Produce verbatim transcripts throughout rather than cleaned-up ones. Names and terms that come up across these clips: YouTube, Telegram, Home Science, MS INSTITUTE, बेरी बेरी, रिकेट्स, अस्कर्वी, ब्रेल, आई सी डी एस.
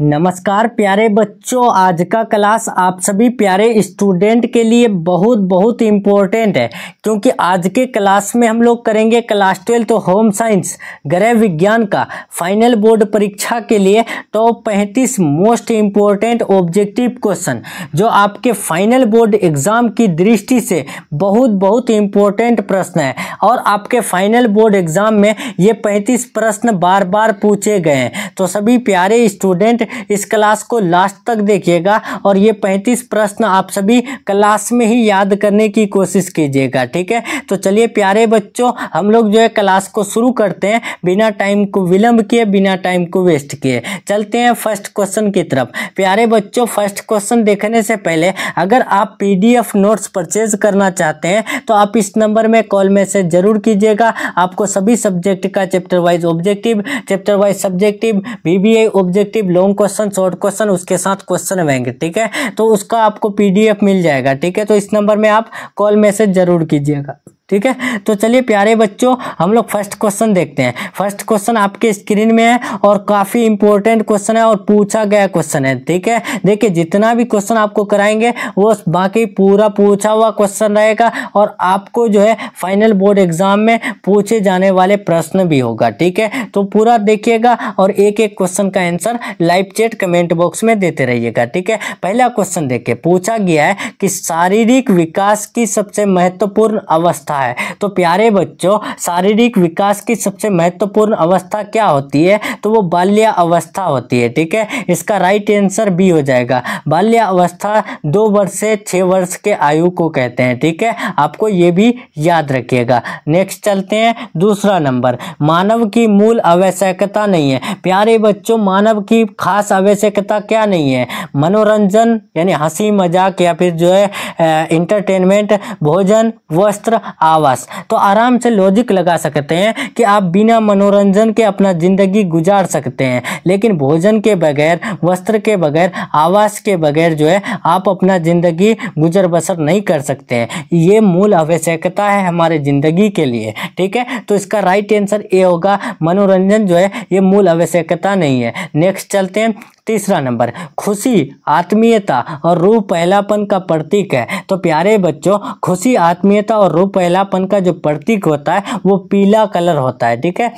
नमस्कार प्यारे बच्चों, आज का क्लास आप सभी प्यारे स्टूडेंट के लिए बहुत बहुत इम्पोर्टेंट है, क्योंकि आज के क्लास में हम लोग करेंगे क्लास ट्वेल्थ तो होम साइंस गृह विज्ञान का फाइनल बोर्ड परीक्षा के लिए टॉप पैंतीस मोस्ट इम्पोर्टेंट ऑब्जेक्टिव क्वेश्चन, जो आपके फाइनल बोर्ड एग्ज़ाम की दृष्टि से बहुत बहुत इम्पोर्टेंट प्रश्न है। और आपके फाइनल बोर्ड एग्ज़ाम में ये पैंतीस प्रश्न बार बार पूछे गए हैं। तो सभी प्यारे स्टूडेंट इस क्लास को लास्ट तक देखिएगा और ये पैंतीस प्रश्न आप सभी क्लास में ही याद करने की कोशिश कीजिएगा, ठीक है। तो चलिए प्यारे बच्चों, हम लोग जो है क्लास को शुरू करते हैं बिना टाइम को विलंब किए, बिना टाइम को वेस्ट किए। चलते हैं फर्स्ट क्वेश्चन की तरफ। प्यारे बच्चों, फर्स्ट क्वेश्चन देखने से पहले अगर आप पीडीएफ नोट्स परचेज करना चाहते हैं तो आप इस नंबर में कॉल मैसेज जरूर कीजिएगा। आपको सभी सब्जेक्ट का chapter wise objective, chapter wise subjective, BBA objective, long question, short question, उसके साथ क्वेश्चन रहेंगे, ठीक है। तो उसका आपको पीडीएफ मिल जाएगा, ठीक है। तो इस नंबर में आप कॉल मैसेज जरूर कीजिएगा, ठीक है। तो चलिए प्यारे बच्चों, हम लोग फर्स्ट क्वेश्चन देखते हैं। फर्स्ट क्वेश्चन आपके स्क्रीन में है और काफ़ी इंपॉर्टेंट क्वेश्चन है और पूछा गया क्वेश्चन है, ठीक है। देखिए, जितना भी क्वेश्चन आपको कराएंगे वो बाकी पूरा पूछा हुआ क्वेश्चन रहेगा और आपको जो है फाइनल बोर्ड एग्जाम में पूछे जाने वाले प्रश्न भी होगा, ठीक है। तो पूरा देखिएगा और एक एक क्वेश्चन का answer live chat comment box में देते रहिएगा, ठीक है। पहला क्वेश्चन देखिए, पूछा गया है कि शारीरिक विकास की सबसे महत्वपूर्ण अवस्था है। तो प्यारे बच्चों, शारीरिक विकास की सबसे महत्वपूर्ण अवस्था क्या होती है? तो वो बाल्यावस्था होती है, ठीक है। इसका राइट आंसर बी हो जाएगा। बाल्यावस्था दो वर्ष से छह वर्ष के आयु को कहते हैं, ठीक है। आपको ये भी याद रखिएगा। नेक्स्ट चलते हैं दूसरा नंबर। मानव की मूल आवश्यकता नहीं है। प्यारे बच्चों, मानव की खास आवश्यकता क्या नहीं है? मनोरंजन यानी हंसी मजाक या फिर जो है इंटरटेनमेंट, भोजन, वस्त्र, आवास। तो आराम से लॉजिक लगा सकते हैं कि आप बिना मनोरंजन के अपना जिंदगी गुजार सकते हैं, लेकिन भोजन के बगैर, वस्त्र के बगैर, आवास के बगैर जो है आप अपना जिंदगी गुजर बसर नहीं कर सकते हैं। ये मूल आवश्यकता है हमारे जिंदगी के लिए, ठीक है। तो इसका राइट आंसर ए होगा। मनोरंजन जो है ये मूल आवश्यकता नहीं है। नेक्स्ट चलते हैं तीसरा नंबर। खुशी आत्मीयता और रूह पहलापन का प्रतीक है। तो प्यारे बच्चों, खुशी आत्मीयता और रूह पहलापन का जो प्रतीक होता है वो पीला कलर होता है, ठीक है।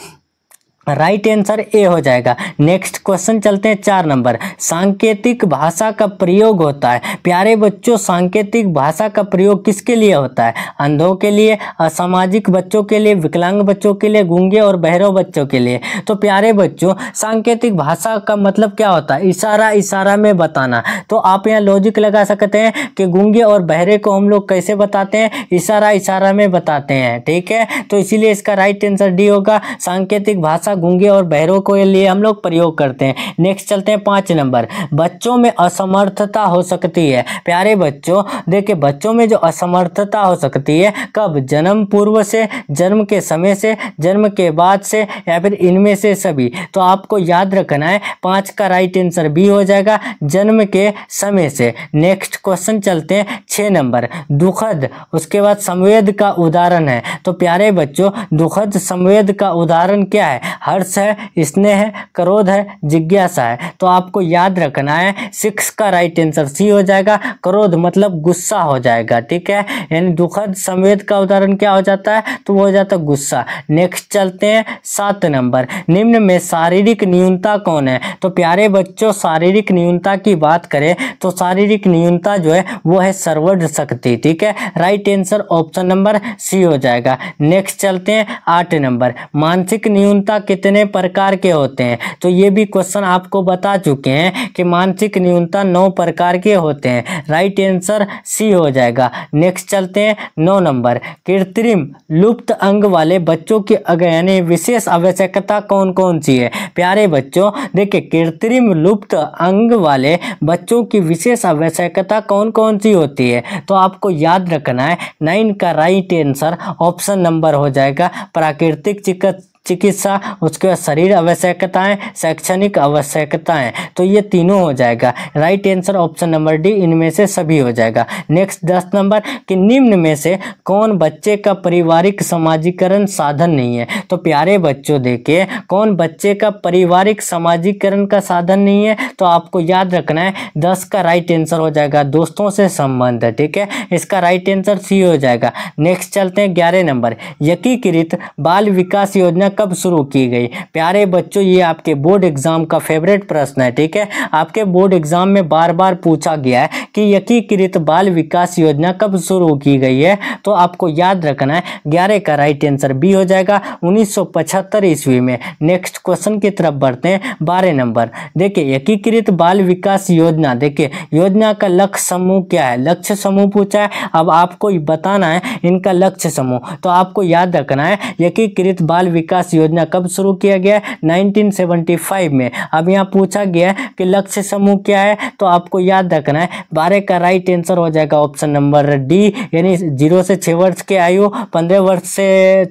राइट आंसर ए हो जाएगा। नेक्स्ट क्वेश्चन चलते हैं चार नंबर। सांकेतिक भाषा का प्रयोग होता है। प्यारे बच्चों, सांकेतिक भाषा का प्रयोग किसके लिए होता है? अंधों के लिए, असामाजिक बच्चों के लिए, विकलांग बच्चों के लिए, गूंगे और बहरों बच्चों के लिए। तो प्यारे बच्चों, सांकेतिक भाषा का मतलब क्या होता है? इशारा इशारा में बताना। तो आप यहाँ लॉजिक लगा सकते हैं कि गूंगे और बहरे को हम लोग कैसे बताते हैं? इशारा इशारा में बताते हैं, ठीक है। तो इसीलिए इसका राइट आंसर डी होगा। सांकेतिक भाषा गूंगे और बहरों के लिए हम लोग प्रयोग करते हैं। नेक्स्ट चलते हैं पांच नंबर। बच्चों में असमर्थता हो सकती है। प्यारे बच्चों, देखिए, बच्चों में जो असमर्थता हो सकती है कब? जन्म पूर्व से, जन्म के समय से, जन्म के बाद से, या फिर इनमें से सभी। तो आपको याद रखना है, पांच का राइट आंसर बी हो जाएगा, जन्म के समय से। नेक्स्ट क्वेश्चन चलते हैं छह नंबर। दुखद, उसके बाद संवेद का उदाहरण है। तो प्यारे बच्चों, दुखद संवेद का उदाहरण क्या है? हर्ष है, स्नेह है, क्रोध है, जिज्ञासा है। तो आपको याद रखना है, सिक्स का राइट आंसर सी हो जाएगा। क्रोध मतलब गुस्सा हो जाएगा, ठीक है। यानी दुखद संवेद का उदाहरण क्या हो जाता है? तो वो हो जाता है गुस्सा। नेक्स्ट चलते हैं सात नंबर। निम्न में शारीरिक न्यूनता कौन है? तो प्यारे बच्चों, शारीरिक न्यूनता की बात करें तो शारीरिक न्यूनता जो है वो है सर्वज्ञ शक्ति, ठीक है। Right answer option number C हो जाएगा। नेक्स्ट चलते हैं आठ नंबर। मानसिक न्यूनता कितने प्रकार के होते हैं? तो ये भी क्वेश्चन आपको बता चुके हैं कि मानसिक न्यूनता नौ प्रकार के होते हैं। राइट आंसर सी हो जाएगा। नेक्स्ट चलते हैं नौ नंबर। कृत्रिम लुप्त अंग वाले बच्चों की यानी विशेष आवश्यकता कौन कौन सी है? प्यारे बच्चों, देखिए, कृत्रिम लुप्त अंग वाले बच्चों की विशेष आवश्यकता कौन कौन सी होती है? तो आपको याद रखना है, नाइन का राइट आंसर ऑप्शन नंबर हो जाएगा। प्राकृतिक चिकित्सा चिकित्सा, उसके बाद शरीर आवश्यकताएं, शैक्षणिक आवश्यकताएं, तो ये तीनों हो जाएगा। Right answer option number D इनमें से सभी हो जाएगा। नेक्स्ट दस नंबर कि निम्न में से कौन बच्चे का पारिवारिक समाजीकरण साधन नहीं है। तो प्यारे बच्चों देखिए, कौन बच्चे का पारिवारिक समाजीकरण का साधन नहीं है, तो आपको याद रखना है दस का राइट आंसर हो जाएगा दोस्तों से संबंध है, ठीक है, इसका राइट आंसर सी हो जाएगा। नेक्स्ट चलते हैं ग्यारह नंबर, एकीकृत बाल विकास योजना कब शुरू की गई। प्यारे बच्चों ये आपके बोर्ड एग्जाम का फेवरेट प्रश्न है, ठीक है, आपके बोर्ड एग्जाम में बार बार पूछा गया है कि एकीकृत बाल विकास योजना कब शुरू की गई है, तो आपको याद रखना है ग्यारह का राइट आंसर बी हो जाएगा उन्नीस सौ पचहत्तर ईस्वी में। नेक्स्ट क्वेश्चन की तरफ बढ़ते हैं बारह नंबर, देखिए एकीकृत बाल विकास योजना, देखिए योजना का लक्ष्य समूह क्या है, लक्ष्य समूह पूछा है, अब आपको बताना है इनका लक्ष्य समूह, तो आपको याद रखना है एकीकृत बाल विकास योजना कब शुरू किया गया है नाइनटीन सेवेंटी फाइव में। अब यहाँ पूछा गया है कि लक्ष्य समूह क्या है, तो आपको याद रखना है बारह का राइट आंसर हो जाएगा ऑप्शन नंबर डी, यानी जीरो से छः वर्ष की आयु, पंद्रह वर्ष से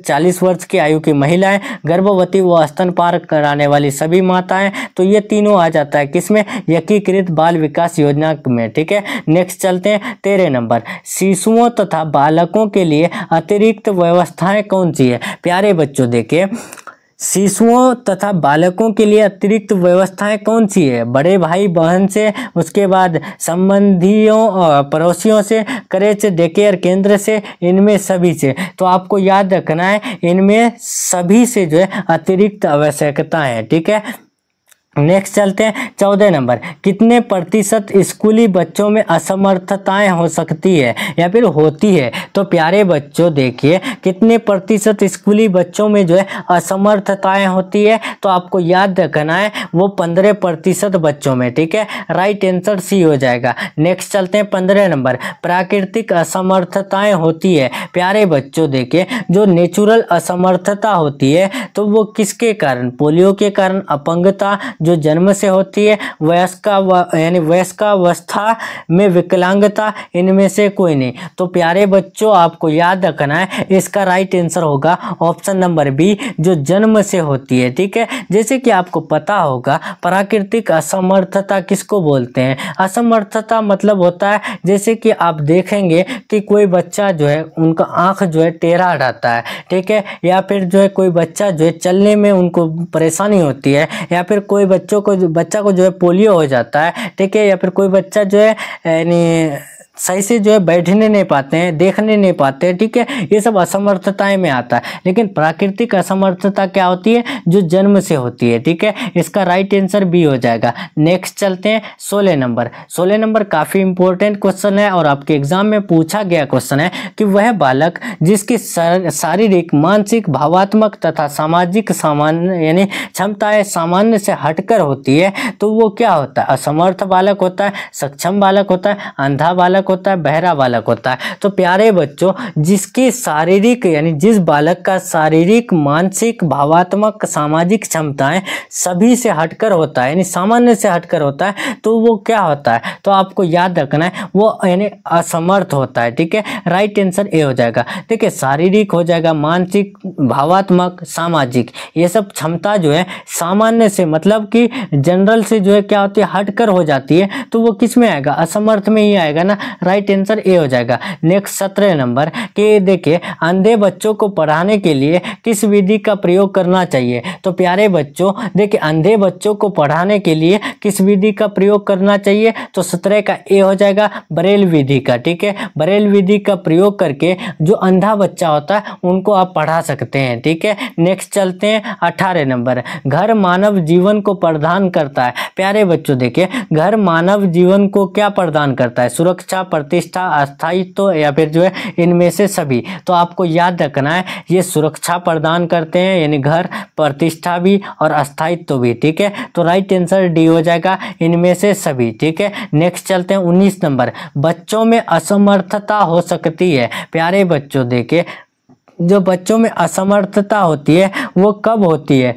चालीस वर्ष की आयु की महिलाएं, गर्भवती व स्तनपान कराने वाली सभी माताएं, तो ये तीनों आ जाता है किसमें, एकीकृत बाल विकास योजना में, ठीक है। नेक्स्ट चलते हैं तेरह नंबर, शिशुओं तथा बालकों के लिए अतिरिक्त व्यवस्थाएं कौन सी है। प्यारे बच्चों देखिए, शिशुओं तथा बालकों के लिए अतिरिक्त व्यवस्थाएं कौन सी है, बड़े भाई बहन से, उसके बाद संबंधियों और पड़ोसियों से, करेच डे केयर केंद्र से, इनमें सभी से, तो आपको याद रखना है इनमें सभी से जो है अतिरिक्त आवश्यकताएं है, ठीक है। नेक्स्ट चलते हैं चौदह नंबर, कितने प्रतिशत स्कूली बच्चों में असमर्थताएं हो सकती है या फिर होती है। तो प्यारे बच्चों देखिए, कितने प्रतिशत स्कूली बच्चों में जो है असमर्थताएं होती है, तो आपको याद रखना है वो पंद्रह प्रतिशत बच्चों में, ठीक है, राइट आंसर सी हो जाएगा। नेक्स्ट चलते हैं पंद्रह नंबर, प्राकृतिक असमर्थताएँ होती है। प्यारे बच्चों देखिए, जो नेचुरल असमर्थता होती है तो वो किसके कारण, पोलियो के कारण, अपंगता जो जन्म से होती है, वयस्का यानी वयस्कावस्था में विकलांगता, इनमें से कोई नहीं। तो प्यारे बच्चों आपको याद रखना है इसका राइट आंसर होगा ऑप्शन नंबर बी जो जन्म से होती है, ठीक है। जैसे कि आपको पता होगा प्राकृतिक असमर्थता किसको बोलते हैं, असमर्थता मतलब होता है जैसे कि आप देखेंगे कि कोई बच्चा जो है उनका आँख जो है टेढ़ा रहता है, ठीक है, या फिर जो है कोई बच्चा जो है चलने में उनको परेशानी होती है, या फिर कोई बच्चों को बच्चा को जो है पोलियो हो जाता है, ठीक है, या फिर कोई बच्चा जो है यानी सही से जो है बैठने नहीं पाते हैं, देखने नहीं पाते हैं, ठीक है, ये सब असमर्थताएं में आता है। लेकिन प्राकृतिक असमर्थता क्या होती है, जो जन्म से होती है, ठीक है, इसका राइट आंसर बी हो जाएगा। नेक्स्ट चलते हैं सोलह नंबर, सोलह नंबर काफ़ी इंपॉर्टेंट क्वेश्चन है और आपके एग्जाम में पूछा गया क्वेश्चन है कि वह बालक जिसकी शारीरिक, मानसिक, भावात्मक तथा सामाजिक सामान्य यानी क्षमताएँ सामान्य से हटकर होती है, तो वो क्या होता है, असमर्थ बालक होता है, सक्षम बालक होता है, अंधा बालक होता है, बहरा बालक होता है। तो प्यारे बच्चों जिसकी शारीरिक यानी जिस बालक का शारीरिक, मानसिक, भावात्मक, सामाजिक क्षमताएं सभी से हटकर होता है, यानी सामान्य से हटकर होता है, तो वो क्या होता है, तो आपको याद रखना है वो यानी असमर्थ होता है, ठीक है, राइट आंसर ए हो जाएगा। देखिए शारीरिक हो जाएगा, मानसिक, भावात्मक, सामाजिक, ये सब क्षमता जो है सामान्य से मतलब कि जनरल से जो है क्या होती है, हटकर हो जाती है, तो वो किस में आएगा, असमर्थ में ही आएगा ना, राइट आंसर ए हो जाएगा। नेक्स्ट सत्रह नंबर के देखिए, अंधे बच्चों को पढ़ाने के लिए किस विधि का प्रयोग करना चाहिए। तो प्यारे बच्चों देखिए, अंधे बच्चों को पढ़ाने के लिए किस विधि का प्रयोग करना चाहिए, तो सत्रह का ए हो जाएगा ब्रेल विधि का, ठीक है, ब्रेल विधि का प्रयोग करके जो अंधा बच्चा होता है उनको आप पढ़ा सकते हैं, ठीक है। नेक्स्ट चलते हैं अठारह नंबर, घर मानव जीवन को प्रदान करता है। प्यारे बच्चों देखिए, घर मानव जीवन को क्या प्रदान करता है, सुरक्षा, प्रतिष्ठा, अस्थायित्व या फिर जो है इनमें से सभी, तो आपको याद रखना है ये सुरक्षा प्रदान करते हैं, यानी घर, प्रतिष्ठा भी और अस्थायित्व भी, ठीक है, तो राइट आंसर डी हो जाएगा इनमें से सभी, ठीक है। नेक्स्ट चलते हैं उन्नीस नंबर, बच्चों में असमर्थता हो सकती है। प्यारे बच्चों देखिए, जो बच्चों में असमर्थता होती है वो कब होती है,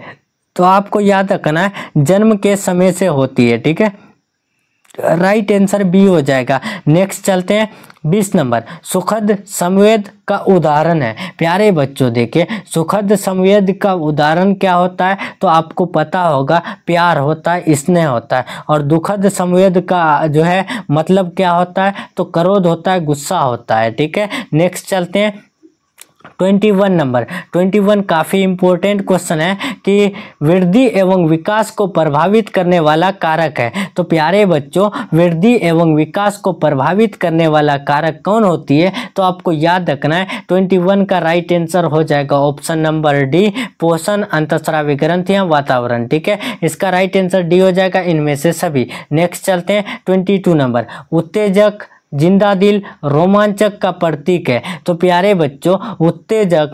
तो आपको याद रखना है जन्म के समय से होती है, ठीक है, राइट आंसर बी हो जाएगा। नेक्स्ट चलते हैं बीस नंबर सुखद संवेद का उदाहरण है। प्यारे बच्चों देखिए सुखद संवेद का उदाहरण क्या होता है तो आपको पता होगा प्यार होता है, स्नेह होता है। और दुखद संवेद का जो है मतलब क्या होता है तो क्रोध होता है, गुस्सा होता है। ठीक है नेक्स्ट चलते हैं twenty one number. Twenty one काफ़ी इम्पोर्टेंट क्वेश्चन है कि वृद्धि एवं विकास को प्रभावित करने वाला कारक है। तो प्यारे बच्चों वृद्धि एवं विकास को प्रभावित करने वाला कारक कौन होती है तो आपको याद रखना है। ट्वेंटी वन का राइट आंसर हो जाएगा ऑप्शन नंबर डी पोषण, अंतःस्रावी ग्रंथि, वातावरण। ठीक है इसका राइट आंसर डी हो जाएगा इनमें से सभी। नेक्स्ट चलते हैं ट्वेंटी टू नंबर उत्तेजक जिंदा दिल रोमांचक का प्रतीक है। तो प्यारे बच्चों उत्तेजक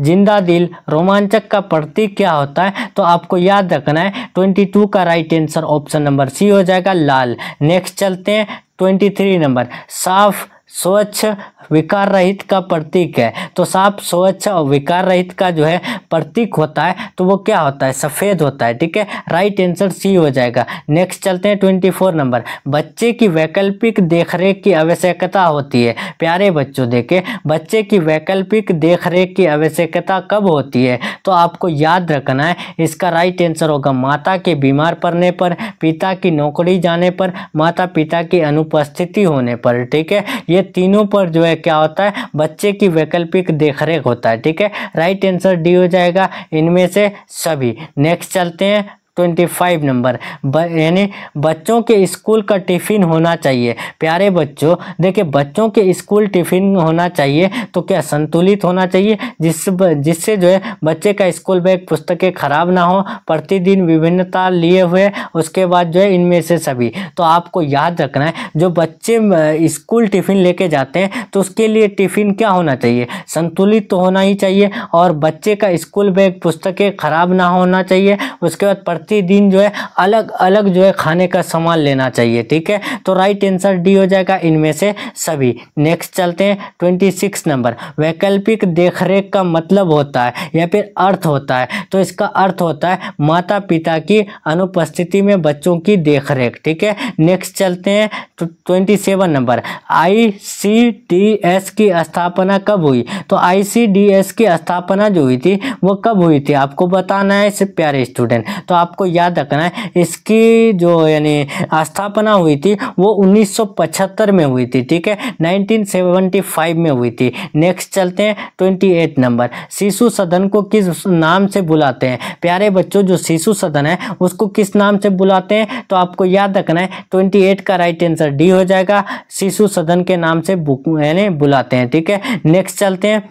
जिंदा दिल रोमांचक का प्रतीक क्या होता है तो आपको याद रखना है। बाईस का right answer option number C हो जाएगा लाल। नेक्स्ट चलते हैं तेईस नंबर साफ स्वच्छ विकार रहित का प्रतीक है। तो साफ स्वच्छ और विकार रहित का जो है प्रतीक होता है तो वो क्या होता है सफ़ेद होता है। ठीक है राइट आंसर सी हो जाएगा। नेक्स्ट चलते हैं चौबीस नंबर बच्चे की वैकल्पिक देखरेख की आवश्यकता होती है। प्यारे बच्चों देखें बच्चे की वैकल्पिक देखरेख की आवश्यकता कब होती है तो आपको याद रखना है। इसका राइट आंसर होगा माता के बीमार पड़ने पर, पिता की नौकरी जाने पर, माता पिता की अनुपस्थिति होने पर। ठीक है ये तीनों पर जो है क्या होता है बच्चे की वैकल्पिक देखरेख होता है। ठीक है राइट आंसर डी हो जाएगा इनमें से सभी। नेक्स्ट चलते हैं पच्चीस नंबर यानी बच्चों के स्कूल का टिफ़िन होना चाहिए। प्यारे बच्चों देखिए बच्चों के स्कूल टिफ़िन होना चाहिए तो क्या संतुलित होना चाहिए जिस जिससे जो है बच्चे का स्कूल बैग पुस्तकें खराब ना हो, प्रतिदिन विभिन्नता लिए हुए, उसके बाद जो है इनमें से सभी। तो आपको याद रखना है जो बच्चे स्कूल टिफ़िन लेके जाते हैं तो उसके लिए टिफ़िन क्या होना चाहिए संतुलित तो होना ही चाहिए और बच्चे का स्कूल बैग पुस्तकें खराब ना होना चाहिए। उसके बाद प्रतिदिन जो है अलग अलग जो है खाने का सामान लेना चाहिए। ठीक है तो राइट आंसर डी हो जाएगा इनमें से सभी। नेक्स्ट चलते हैं छब्बीस नंबर वैकल्पिक देखरेख का मतलब होता है या फिर अर्थ होता है। तो इसका अर्थ होता है माता पिता की अनुपस्थिति में बच्चों की देखरेख। ठीक है नेक्स्ट चलते हैं तो सत्ताईस number आई सी डी एस की स्थापना कब हुई। तो आई सी डी एस की स्थापना जो हुई थी वो कब हुई थी आपको बताना है सिर्फ प्यारे स्टूडेंट। तो आप आपको याद रखना है इसकी जो यानी स्थापना हुई थी वो उन्नीस सौ पचहत्तर में हुई थी। ठीक है उन्नीस सौ पचहत्तर में हुई थी। नेक्स्ट चलते हैं अट्ठाईस नंबर शिशु सदन को किस नाम से बुलाते हैं। प्यारे बच्चों जो शिशु सदन है उसको किस नाम से बुलाते हैं तो आपको याद रखना है अट्ठाईस का राइट आंसर डी हो जाएगा शिशु सदन के नाम से यानी बुलाते हैं। ठीक है नेक्स्ट चलते हैं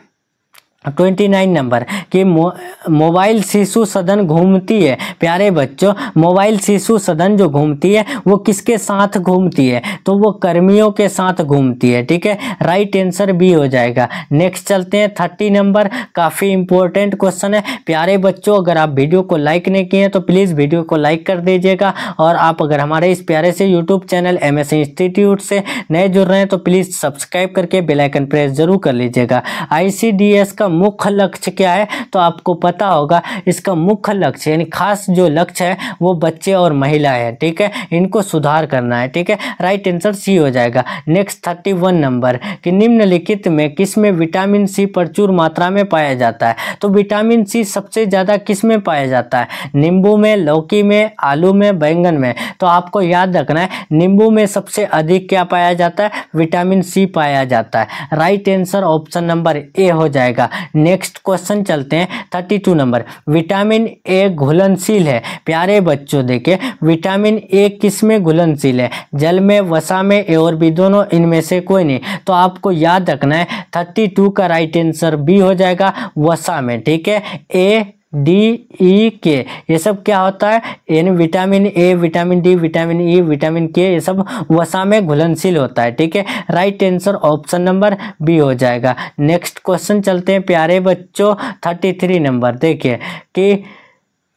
उनतीस नंबर कि मो, मोबाइल शिशु सदन घूमती है। प्यारे बच्चों मोबाइल शिशु सदन जो घूमती है वो किसके साथ घूमती है तो वो कर्मियों के साथ घूमती है। ठीक है राइट आंसर बी हो जाएगा। नेक्स्ट चलते हैं तीस नंबर काफ़ी इंपॉर्टेंट क्वेश्चन है। प्यारे बच्चों अगर आप वीडियो को लाइक नहीं किए हैं तो प्लीज़ वीडियो को लाइक कर दीजिएगा और आप अगर हमारे इस प्यारे से YouTube channel M S institute से नए जुड़ रहे हैं तो प्लीज़ सब्सक्राइब करके बेल आइकन प्रेस जरूर कर लीजिएगा। आई सी डी एस का मुख्य लक्ष्य क्या है तो आपको पता होगा इसका मुख्य लक्ष्य यानी खास जो लक्ष्य है वो बच्चे और महिला है। ठीक है इनको सुधार करना है। ठीक है राइट आंसर सी हो जाएगा। नेक्स्ट इकतीस नंबर कि निम्नलिखित में किस में विटामिन सी प्रचुर मात्रा में पाया जाता है। तो विटामिन सी सबसे ज़्यादा किस में पाया जाता है नींबू में, लौकी में, आलू में, बैंगन में। तो आपको याद रखना है नींबू में सबसे अधिक क्या पाया जाता है विटामिन सी पाया जाता है। Right answer option number A हो जाएगा। नेक्स्ट क्वेश्चन चलते हैं बत्तीस नंबर विटामिन ए घुलनशील है। प्यारे बच्चों देखिए विटामिन ए किस में घुलनशील है जल में, वसा में और भी दोनों, इनमें से कोई नहीं। तो आपको याद रखना है बत्तीस का राइट आंसर बी हो जाएगा वसा में। ठीक है ए डी ई के ये सब क्या होता है यानी vitamin A, vitamin D, vitamin E, vitamin K ये सब वसा में घुलनशील होता है। ठीक है right answer option number B हो जाएगा। नेक्स्ट क्वेश्चन चलते हैं प्यारे बच्चों तैंतीस नंबर देखिए कि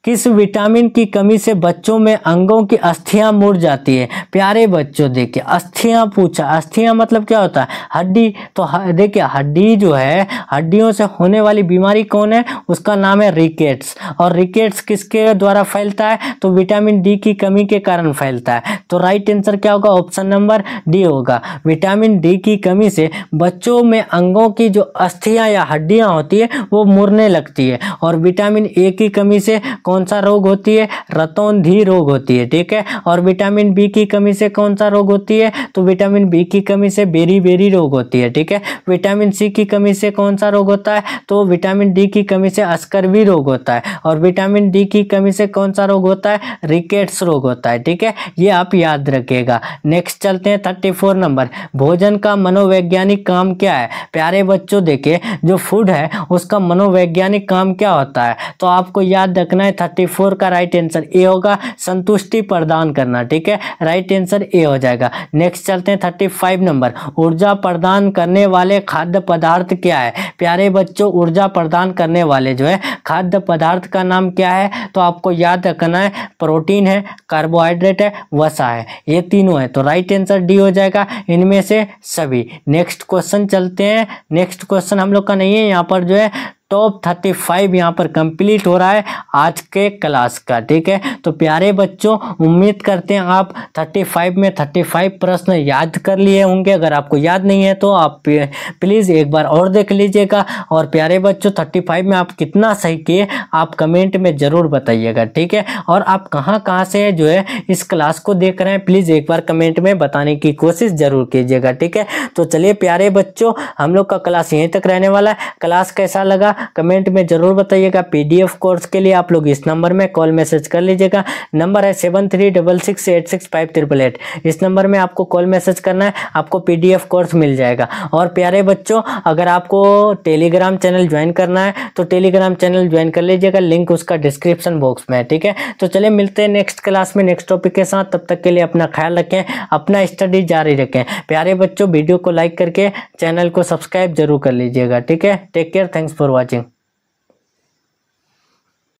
किस विटामिन की कमी से बच्चों में अंगों की अस्थियां मुड़ जाती है। प्यारे बच्चों देखिए अस्थियां पूछा, अस्थियां मतलब क्या होता है हड्डी। तो देखिए हड्डी जो है हड्डियों से होने वाली बीमारी कौन है उसका नाम है रिकेट्स। और रिकेट्स किसके द्वारा फैलता है तो विटामिन डी की कमी के कारण फैलता है। तो राइट आंसर क्या होगा? ऑप्शन नंबर डी होगा। विटामिन डी की कमी से बच्चों में अंगों की जो अस्थियां या हड्डियां होती है वो मुड़ने लगती है। और विटामिन ए की कमी से कौन सा रोग होती है? रतौंधी रोग होती है, ठीक है। और विटामिन बी की कमी से कौन सा रोग होती है? तो विटामिन बी की कमी से बेरी बेरी रोग होती है, ठीक है। विटामिन सी की कमी से कौन सा रोग होता है? तो विटामिन डी की कमी से अस्कर्वी रोग होता है। और विटामिन डी की कमी से कौन सा रोग होता है? रिकेट्स रोग होता है, ठीक है। ये आप याद रखिएगा। नेक्स्ट चलते हैं थर्टी फोर नंबर, भोजन का मनोवैज्ञानिक काम क्या है? प्यारे बच्चों देखिए, जो फूड है उसका मनोवैज्ञानिक काम क्या होता है? तो आपको याद रखना है थर्टी फोर का राइट आंसर ए होगा, संतुष्टि प्रदान करना, ठीक है। राइट आंसर ए हो जाएगा। नेक्स्ट चलते हैं थर्टी फाइव नंबर, ऊर्जा प्रदान करने वाले खाद्य पदार्थ क्या है? प्यारे बच्चों ऊर्जा प्रदान करने वाले जो है खाद्य पदार्थ का नाम क्या है? तो आपको याद रखना है प्रोटीन है, कार्बोहाइड्रेट है, वसा है, ये तीनों है। तो राइट आंसर डी हो जाएगा इनमें से सभी। नेक्स्ट क्वेश्चन चलते हैं। नेक्स्ट क्वेश्चन हम लोग का नहीं है, यहाँ पर जो है टॉप थर्टी फाइव यहाँ पर कंप्लीट हो रहा है आज के क्लास का, ठीक है। तो प्यारे बच्चों उम्मीद करते हैं आप थर्टी फाइव में थर्टी फाइव प्रश्न याद कर लिए होंगे। अगर आपको याद नहीं है तो आप प्लीज़ एक बार और देख लीजिएगा। और प्यारे बच्चों थर्टी फाइव में आप कितना सही किए आप कमेंट में ज़रूर बताइएगा, ठीक है। और आप कहाँ कहाँ से जो है इस क्लास को देख रहे हैं प्लीज़ एक बार कमेंट में बताने की कोशिश ज़रूर कीजिएगा, ठीक है। तो चलिए प्यारे बच्चों हम लोग का क्लास यहीं तक रहने वाला है। क्लास कैसा लगा कमेंट में जरूर बताइएगा। पीडीएफ कोर्स के लिए आप लोग इस नंबर में कॉल मैसेज कर लीजिएगा। नंबर है seven three double six eight six five triple eight. इस नंबर में आपको कॉल मैसेज करना है, आपको पीडीएफ कोर्स मिल जाएगा। और प्यारे बच्चों अगर आपको टेलीग्राम चैनल ज्वाइन करना है तो टेलीग्राम चैनल ज्वाइन कर लीजिएगा, लिंक उसका डिस्क्रिप्शन बॉक्स में है, ठीक है। तो चलिए मिलते हैं नेक्स्ट क्लास में नेक्स्ट टॉपिक के साथ। तब तक के लिए अपना ख्याल रखें, अपना स्टडी जारी रखें। प्यारे बच्चों वीडियो को लाइक करके चैनल को सब्सक्राइब जरूर कर लीजिएगा, ठीक है। Take care, thanks for watching.